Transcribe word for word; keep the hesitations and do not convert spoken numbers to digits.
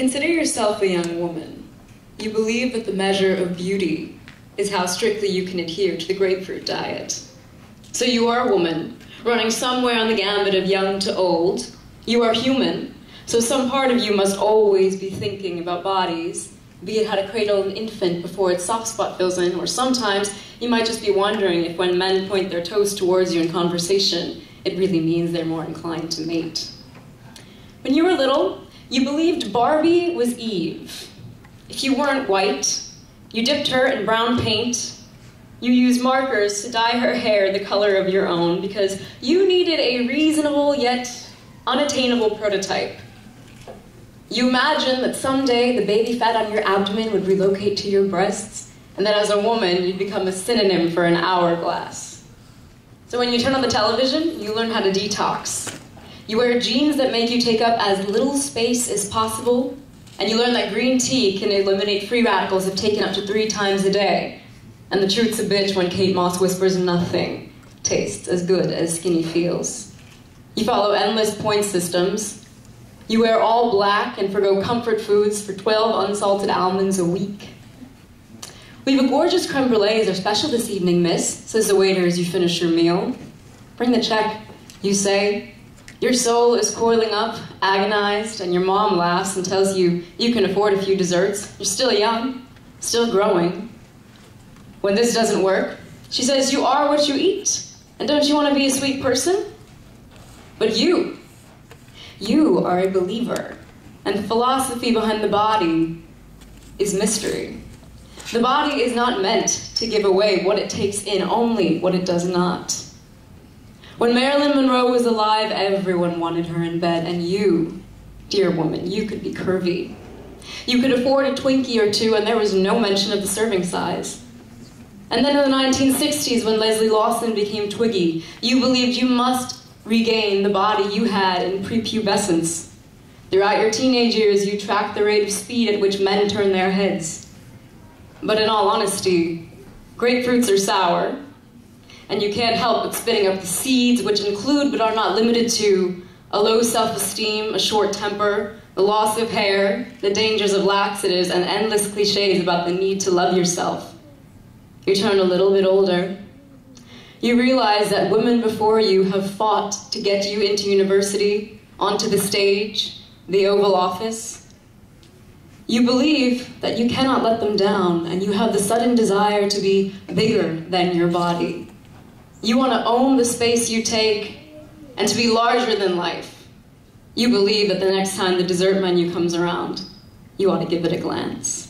Consider yourself a young woman. You believe that the measure of beauty is how strictly you can adhere to the grapefruit diet. So you are a woman, running somewhere on the gambit of young to old. You are human, so some part of you must always be thinking about bodies, be it how to cradle an infant before its soft spot fills in, or sometimes you might just be wondering if when men point their toes towards you in conversation, it really means they're more inclined to mate. When you were little, you believed Barbie was Eve. If you weren't white, you dipped her in brown paint. You used markers to dye her hair the color of your own because you needed a reasonable yet unattainable prototype. You imagined that someday the baby fat on your abdomen would relocate to your breasts, and that as a woman, you'd become a synonym for an hourglass. So when you turn on the television, you learn how to detox. You wear jeans that make you take up as little space as possible, and you learn that green tea can eliminate free radicals if taken up to three times a day. And the truth's a bitch when Kate Moss whispers nothing tastes as good as skinny feels. You follow endless point systems. You wear all black and forgo comfort foods for twelve unsalted almonds a week. "We have a gorgeous creme brulee as our special this evening, miss," says the waiter as you finish your meal. "Bring the check," you say. Your soul is coiling up, agonized, and your mom laughs and tells you you can afford a few desserts. You're still young, still growing. When this doesn't work, she says, "You are what you eat, and don't you want to be a sweet person?" But you, you are a believer, and the philosophy behind the body is mystery. The body is not meant to give away what it takes in, only what it does not. When Marilyn Monroe was alive, everyone wanted her in bed, and you, dear woman, you could be curvy. You could afford a Twinkie or two, and there was no mention of the serving size. And then in the nineteen sixties, when Leslie Lawson became Twiggy, you believed you must regain the body you had in prepubescence. Throughout your teenage years, you tracked the rate of speed at which men turn their heads. But in all honesty, grapefruits are sour, and you can't help but spitting up the seeds, which include but are not limited to a low self-esteem, a short temper, the loss of hair, the dangers of laxatives, and endless cliches about the need to love yourself. You turn a little bit older. You realize that women before you have fought to get you into university, onto the stage, the Oval Office. You believe that you cannot let them down, and you have the sudden desire to be bigger than your body. You want to own the space you take and to be larger than life. You believe that the next time the dessert menu comes around, you ought to give it a glance.